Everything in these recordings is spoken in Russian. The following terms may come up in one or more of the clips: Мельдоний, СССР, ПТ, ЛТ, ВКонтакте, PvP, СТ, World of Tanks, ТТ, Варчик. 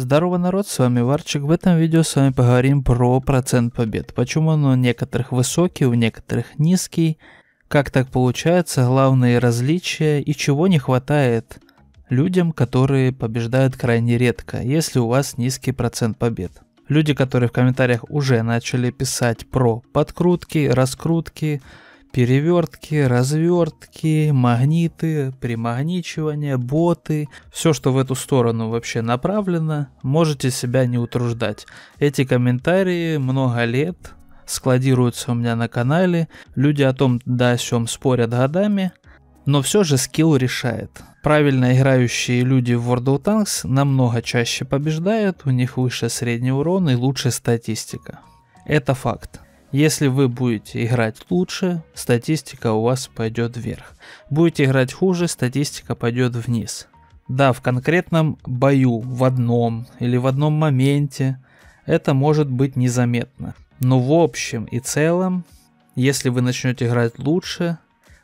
Здорово, народ, с вами Варчик. В этом видео с вами поговорим про процент побед. Почему он у некоторых высокий, у некоторых низкий, как так получается, главные различия и чего не хватает людям, которые побеждают крайне редко, если у вас низкий процент побед. Люди, которые в комментариях уже начали писать про подкрутки, раскрутки, перевертки, развертки, магниты, примагничивание, боты. Все, что в эту сторону вообще направлено, можете себя не утруждать. Эти комментарии много лет складируются у меня на канале. Люди о том да о сём спорят годами, но все же скилл решает. Правильно играющие люди в World of Tanks намного чаще побеждают, у них выше средний урон и лучше статистика. Это факт. Если вы будете играть лучше, статистика у вас пойдет вверх. Будете играть хуже, статистика пойдет вниз. Да, в конкретном бою, в одном или в одном моменте это может быть незаметно. Но в общем и целом, если вы начнете играть лучше,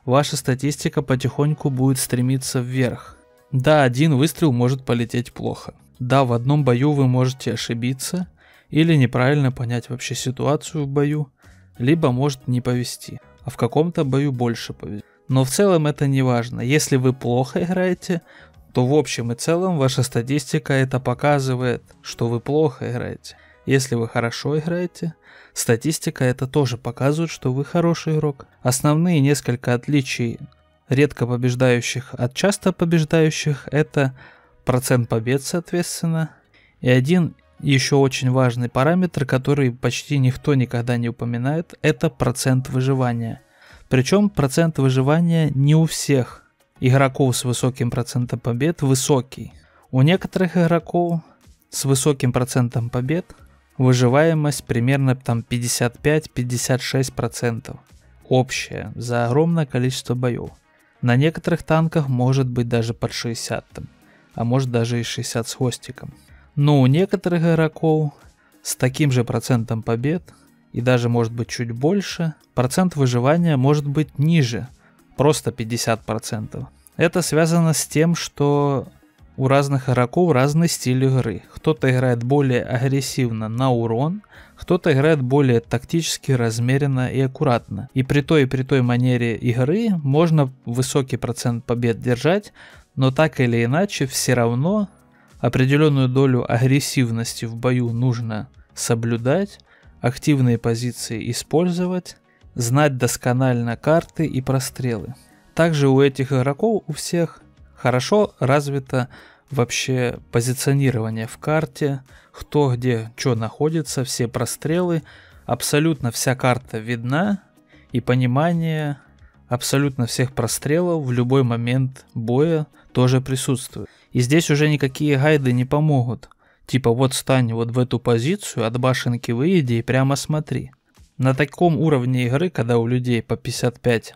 ваша статистика потихоньку будет стремиться вверх. Да, один выстрел может полететь плохо. Да, в одном бою вы можете ошибиться или неправильно понять вообще ситуацию в бою, либо может не повезти, а в каком-то бою больше повезет. Но в целом это не важно. Если вы плохо играете, то в общем и целом ваша статистика это показывает, что вы плохо играете. Если вы хорошо играете, статистика это тоже показывает, что вы хороший игрок. Основные несколько отличий редко побеждающих от часто побеждающих это процент побед, соответственно, и один еще очень важный параметр, который почти никто никогда не упоминает, это процент выживания. Причем процент выживания не у всех игроков с высоким процентом побед высокий. У некоторых игроков с высоким процентом побед выживаемость примерно там 55-56% общая за огромное количество боев. На некоторых танках может быть даже под 60, а может даже и 60 с хвостиком. Но у некоторых игроков с таким же процентом побед, и даже может быть чуть больше, процент выживания может быть ниже, просто 50%. Это связано с тем, что у разных игроков разный стиль игры. Кто-то играет более агрессивно на урон, кто-то играет более тактически, размеренно и аккуратно. И при той манере игры можно высокий процент побед держать, но так или иначе все равно определенную долю агрессивности в бою нужно соблюдать, активные позиции использовать, знать досконально карты и прострелы. Также у этих игроков, у всех, хорошо развито вообще позиционирование в карте, кто где что находится, все прострелы, абсолютно вся карта видна и понимание абсолютно всех прострелов в любой момент боя тоже присутствует. И здесь уже никакие гайды не помогут. Типа вот стань вот в эту позицию, от башенки выйди и прямо смотри. На таком уровне игры, когда у людей по 55%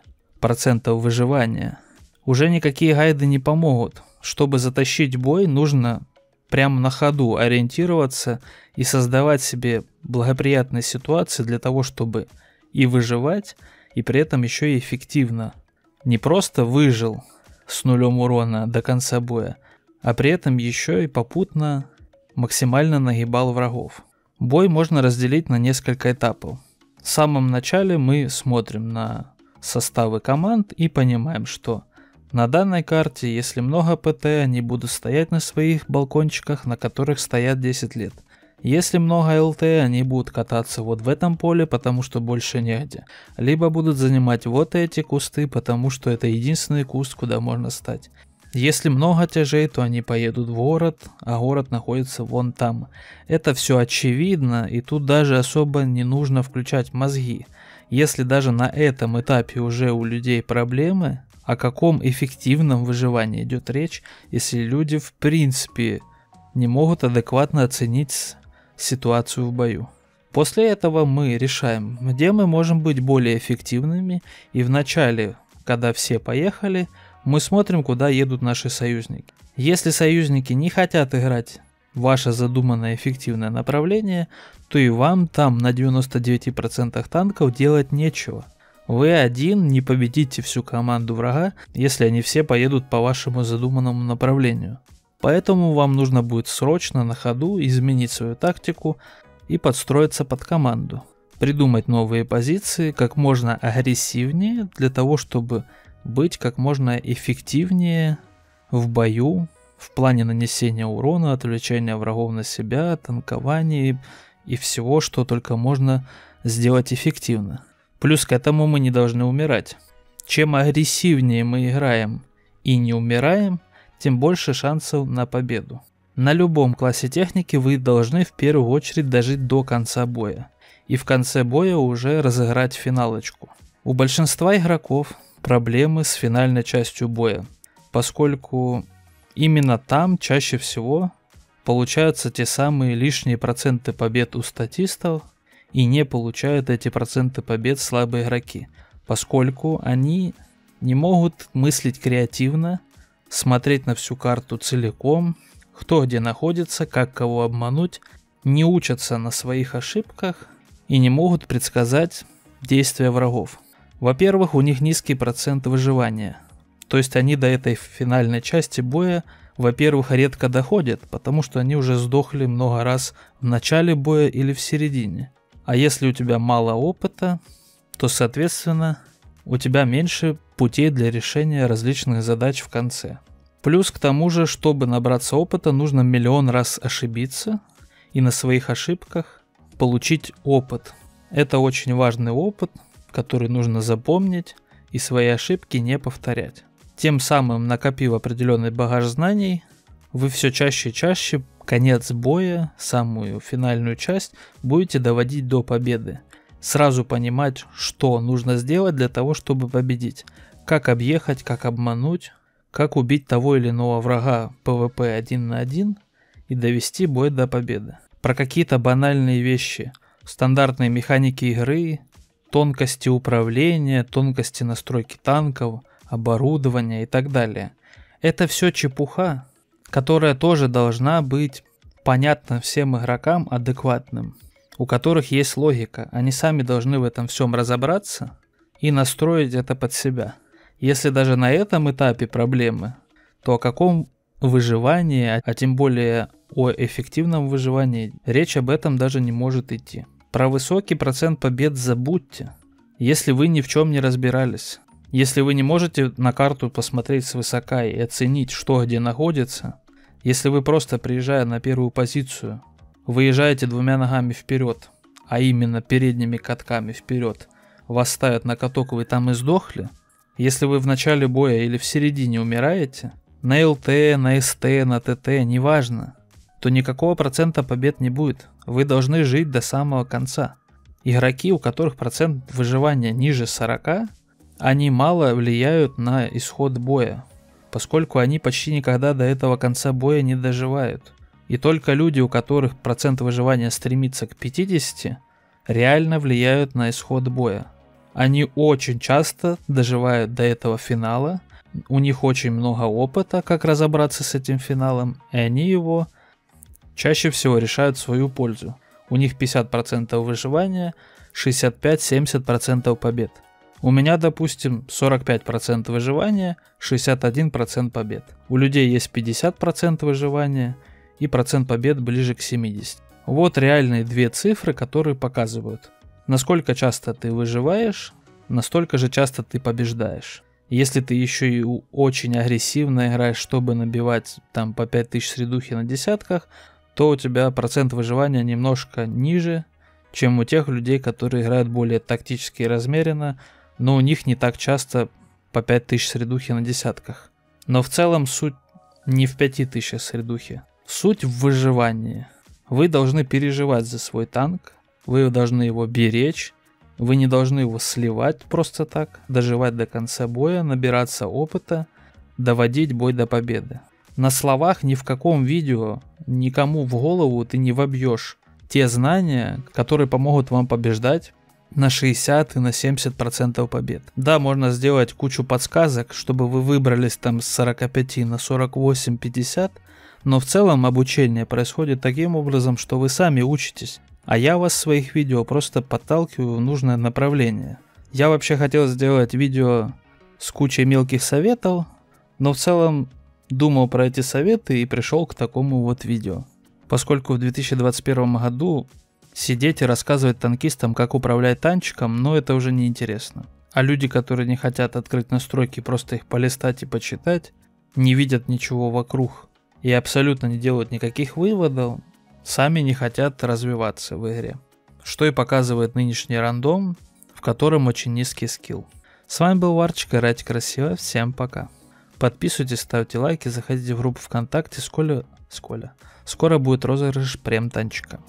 выживания, уже никакие гайды не помогут. Чтобы затащить бой, нужно прямо на ходу ориентироваться и создавать себе благоприятные ситуации для того, чтобы и выживать, и при этом еще и эффективно. Не просто выжил с нулем урона до конца боя, а при этом еще и попутно максимально нагибал врагов. Бой можно разделить на несколько этапов. В самом начале мы смотрим на составы команд и понимаем, что на данной карте, если много ПТ, они будут стоять на своих балкончиках, на которых стоят 10 лет. Если много ЛТ, они будут кататься вот в этом поле, потому что больше негде. Либо будут занимать вот эти кусты, потому что это единственный куст, куда можно стать. Если много тяжей, то они поедут в город, а город находится вон там. Это все очевидно, и тут даже особо не нужно включать мозги. Если даже на этом этапе уже у людей проблемы, о каком эффективном выживании идет речь, если люди в принципе не могут адекватно оценить ситуацию в бою. После этого мы решаем, где мы можем быть более эффективными, и в начале, когда все поехали, мы смотрим, куда едут наши союзники. Если союзники не хотят играть в ваше задуманное эффективное направление, то и вам там на 99% танков делать нечего. Вы один не победите всю команду врага, если они все поедут по вашему задуманному направлению. Поэтому вам нужно будет срочно на ходу изменить свою тактику и подстроиться под команду. Придумать новые позиции как можно агрессивнее, для того чтобы быть как можно эффективнее в бою в плане нанесения урона, отвлечения врагов на себя, танкования и всего, что только можно сделать эффективно. Плюс к этому мы не должны умирать. Чем агрессивнее мы играем и не умираем, тем больше шансов на победу. На любом классе техники вы должны в первую очередь дожить до конца боя. И в конце боя уже разыграть финалочку. У большинства игроков проблемы с финальной частью боя, поскольку именно там чаще всего получаются те самые лишние проценты побед у статистов, и не получают эти проценты побед слабые игроки, поскольку они не могут мыслить креативно, смотреть на всю карту целиком, кто где находится, как кого обмануть, не учатся на своих ошибках и не могут предсказать действия врагов. Во-первых, у них низкий процент выживания. То есть они до этой финальной части боя, во-первых, редко доходят, потому что они уже сдохли много раз в начале боя или в середине. А если у тебя мало опыта, то, соответственно, у тебя меньше путей для решения различных задач в конце. Плюс к тому же, чтобы набраться опыта, нужно миллион раз ошибиться и на своих ошибках получить опыт. Это очень важный опыт, который нужно запомнить и свои ошибки не повторять. Тем самым, накопив определенный багаж знаний, вы все чаще и чаще конец боя, самую финальную часть, будете доводить до победы. Сразу понимать, что нужно сделать для того, чтобы победить. Как объехать, как обмануть, как убить того или иного врага PvP 1 на 1 и довести бой до победы. Про какие-то банальные вещи, стандартные механики игры, тонкости управления, тонкости настройки танков, оборудования и так далее. Это все чепуха, которая тоже должна быть понятна всем игрокам адекватным, у которых есть логика. Они сами должны в этом всем разобраться и настроить это под себя. Если даже на этом этапе проблемы, то о каком выживании, а тем более о эффективном выживании, речь об этом даже не может идти. Про высокий процент побед забудьте, если вы ни в чем не разбирались. Если вы не можете на карту посмотреть свысока и оценить, что где находится, если вы просто, приезжая на первую позицию, выезжаете двумя ногами вперед, а именно передними катками вперед, вас ставят на каток, вы там и сдохли, если вы в начале боя или в середине умираете, на ЛТ, на СТ, на ТТ, неважно, то никакого процента побед не будет. Вы должны жить до самого конца. Игроки, у которых процент выживания ниже 40, они мало влияют на исход боя, поскольку они почти никогда до этого конца боя не доживают. И только люди, у которых процент выживания стремится к 50, реально влияют на исход боя. Они очень часто доживают до этого финала, у них очень много опыта, как разобраться с этим финалом, и они его чаще всего решают в свою пользу. У них 50% выживания, 65-70% побед. У меня, допустим, 45% выживания, 61% побед. У людей есть 50% выживания и процент побед ближе к 70. Вот реальные две цифры, которые показывают, насколько часто ты выживаешь, настолько же часто ты побеждаешь. Если ты еще и очень агрессивно играешь, чтобы набивать там по 5000 средухи на десятках, то у тебя процент выживания немножко ниже, чем у тех людей, которые играют более тактически и размеренно, но у них не так часто по 5000 средухи на десятках. Но в целом суть не в 5000 средухи. Суть в выживании. Вы должны переживать за свой танк, вы должны его беречь, вы не должны его сливать просто так, доживать до конца боя, набираться опыта, доводить бой до победы. На словах ни в каком видео никому в голову ты не вобьешь те знания, которые помогут вам побеждать на 60 и на 70% побед. Да, можно сделать кучу подсказок, чтобы вы выбрались там с 45 на 48-50, но в целом обучение происходит таким образом, что вы сами учитесь, а я вас в своих видео просто подталкиваю в нужное направление. Я вообще хотел сделать видео с кучей мелких советов, но в целом Думал про эти советы и пришел к такому вот видео. Поскольку в 2021 году сидеть и рассказывать танкистам, как управлять танчиком, но это уже не интересно. А люди, которые не хотят открыть настройки, просто их полистать и почитать, не видят ничего вокруг и абсолютно не делают никаких выводов, сами не хотят развиваться в игре. Что и показывает нынешний рандом, в котором очень низкий скилл. С вами был Варчик, играйте красиво, всем пока. Подписывайтесь, ставьте лайки, заходите в группу ВКонтакте, скоро будет розыгрыш прем танчика.